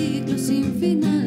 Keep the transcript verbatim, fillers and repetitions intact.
ciclo sin final.